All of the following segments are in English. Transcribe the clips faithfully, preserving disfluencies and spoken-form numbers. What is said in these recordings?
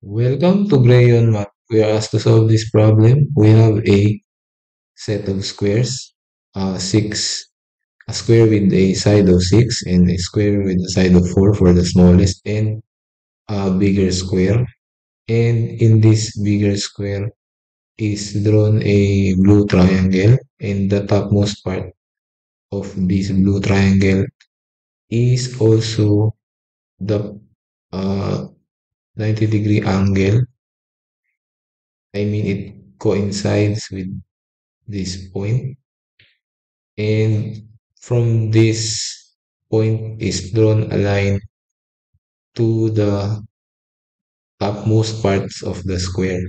Welcome to GrayYeon Math. We are asked to solve this problem. We have a set of squares, uh, six, a square with a side of six and a square with a side of four for the smallest, and a bigger square. And in this bigger square is drawn a blue triangle, and the topmost part of this blue triangle is also the uh, ninety degree angle. I mean, it coincides with this point, and from this point is drawn a line to the topmost parts of the square,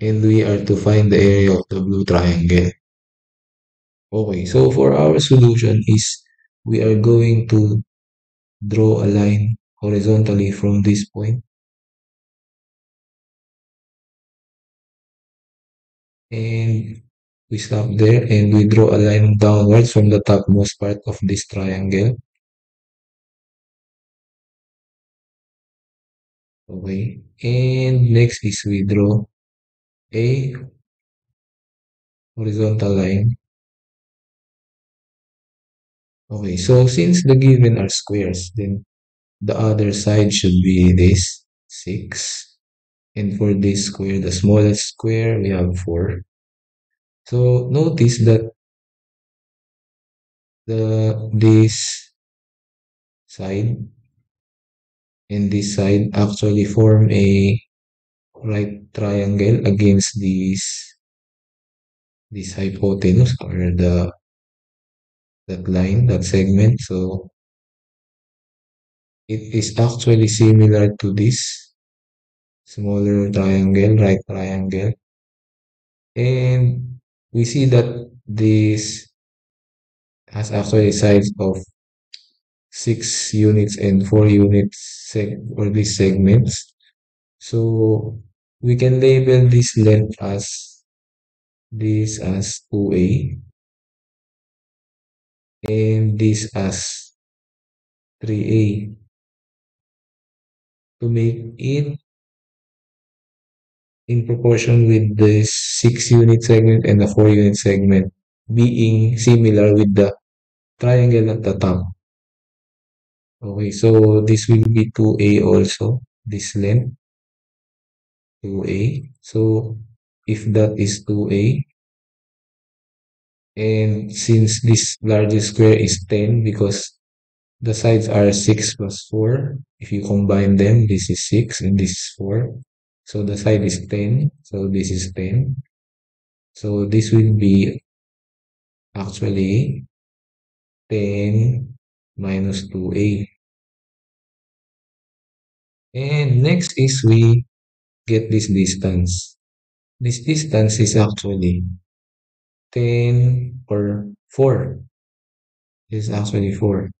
and we are to find the area of the blue triangle. Okay, so for our solution is we are going to draw a line horizontally from this point, and we stop there, and we draw a line downwards from the topmost part of this triangle. Okay, and next is we draw a horizontal line. Okay, so since the given are squares, then the other side should be this six. And for this square, the smallest square, we have four. So notice that the this side and this side actually form a right triangle against this this hypotenuse, or the that line, that segment. So it is actually similar to this smaller triangle, right triangle, and we see that this has actually sides of six units and four units seg or these segments. So we can label this length as this as two A, and this as three A, to make it in proportion with the six unit segment and the four unit segment being similar with the triangle at the top. Okay, so this will be two A also, this length, two A. So if that is two A, and since this largest square is ten, because the sides are six plus four, if you combine them, this is six and this is four. So the side is ten, so this is ten. So this will be actually ten minus two A. And next is we get this distance. This distance is actually ten or four. This is actually four.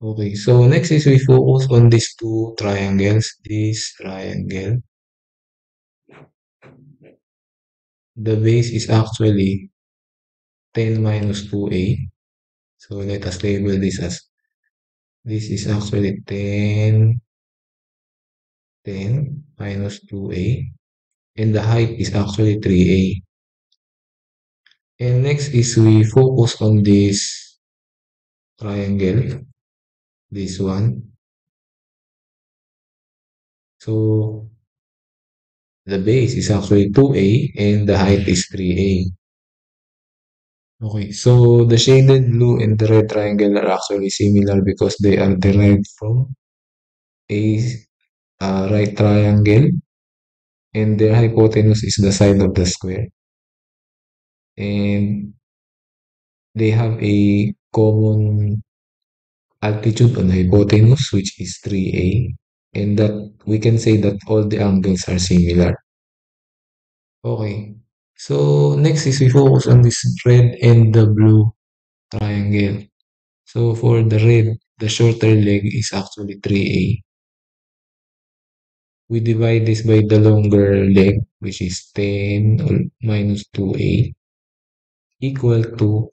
Okay, so next is we focus on these two triangles, this triangle. The base is actually ten minus two A. So let us label this as, this is actually ten minus two A. And the height is actually three A. And next is we focus on this triangle, this one. So the base is actually two A and the height is three A. Okay, so the shaded blue and the red triangle are actually similar because they are derived from a uh, right triangle, and their hypotenuse is the side of the square, and they have a common altitude on hypotenuse, which is three A, and that we can say that all the angles are similar. Okay, so next is we focus on this red and the blue triangle. So for the red, the shorter leg is actually three A. We divide this by the longer leg, which is ten minus two A, equal to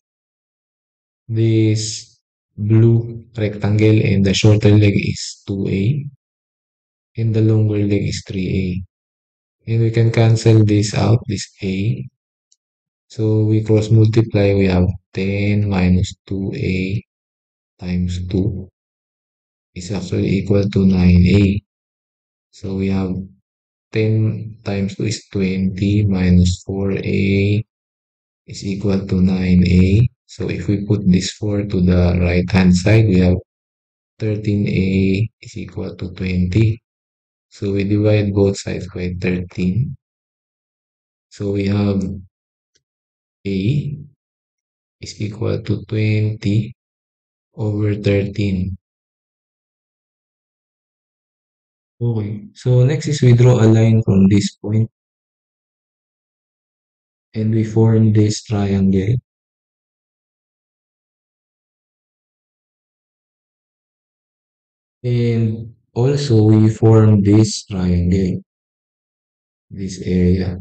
this blue rectangle, and the shorter leg is two A and the longer leg is three a. And we can cancel this out, this a. So we cross multiply, we have ten minus two a times two is actually equal to nine a. So we have ten times two is twenty minus four a is equal to nine a. So if we put this four to the right hand side, we have thirteen a is equal to twenty. So we divide both sides by thirteen. So we have a is equal to twenty over thirteen. Okay, so next is we draw a line from this point and we form this triangle. And also we form this triangle, this area.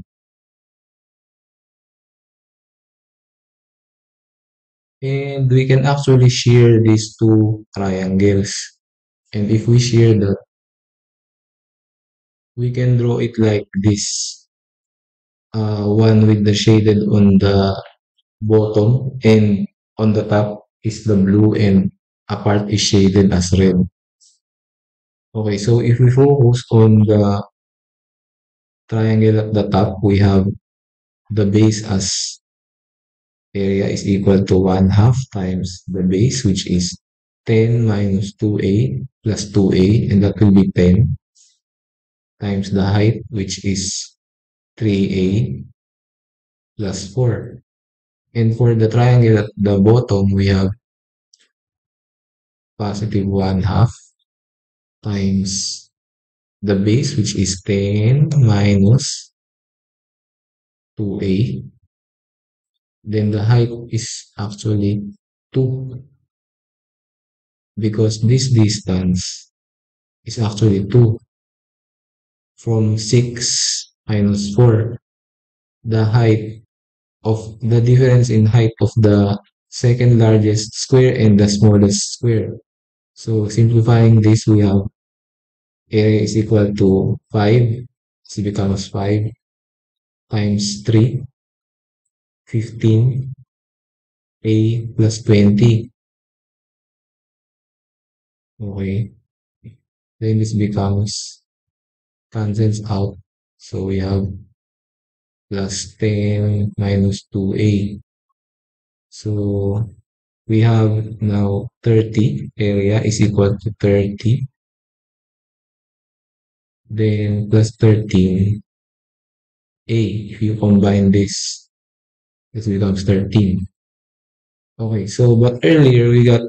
And we can actually shear these two triangles. And if we shear that, we can draw it like this. Uh, one with the shaded on the bottom and on the top is the blue and apart is shaded as red. Okay, so if we focus on the triangle at the top, we have the base as area is equal to one half times the base, which is ten minus two a plus two a, and that will be ten, times the height, which is three a plus four. And for the triangle at the bottom, we have positive one half times the base, which is ten minus two a. Then the height is actually two, because this distance is actually two. From six minus four, the height of the difference in height of the second largest square and the smallest square. So simplifying this, we have area is equal to five, so it becomes five times three, fifteen, a plus twenty. Okay, then this becomes cancels out, so we have plus ten minus two a. So we have now thirty, area is equal to thirty, then plus thirteen a. If you combine this, this becomes thirteen. Okay, so but earlier we got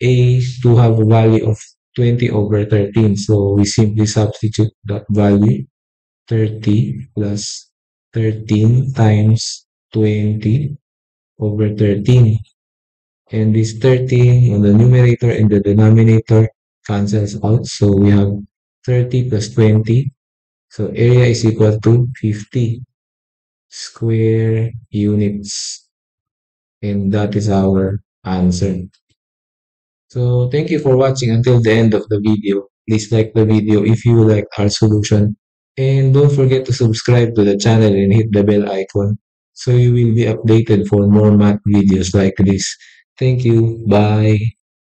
a to have a value of twenty over thirteen, so we simply substitute that value, thirty plus thirteen times twenty over thirteen. And this thirteen on the numerator and the denominator cancels out. So we have thirty plus twenty. So area is equal to fifty square units. And that is our answer. So thank you for watching until the end of the video. Please like the video if you like our solution. And don't forget to subscribe to the channel and hit the bell icon so you will be updated for more math videos like this. Thank you. Bye.